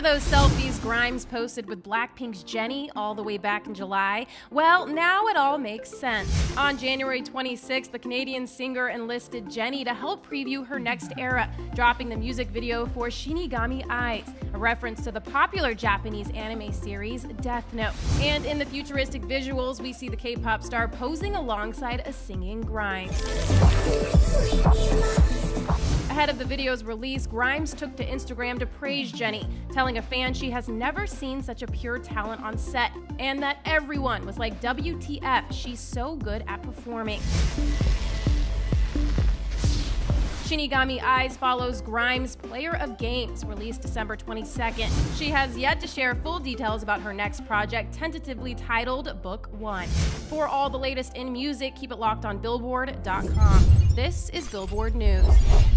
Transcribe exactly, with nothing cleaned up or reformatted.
Remember those selfies Grimes posted with Blackpink's Jennie all the way back in July? Well, now it all makes sense. On January twenty-sixth, the Canadian singer enlisted Jennie to help preview her next era, dropping the music video for Shinigami Eyes, a reference to the popular Japanese anime series Death Note. And in the futuristic visuals, we see the K-pop star posing alongside a singing Grimes. Ahead of the video's release, Grimes took to Instagram to praise Jennie, telling a fan she has never seen such a pure talent on set, and that everyone was like, W T F, she's so good at performing. Shinigami Eyes follows Grimes' Player of Games, released December twenty-second. She has yet to share full details about her next project, tentatively titled Book One. For all the latest in music, keep it locked on Billboard dot com. This is Billboard News.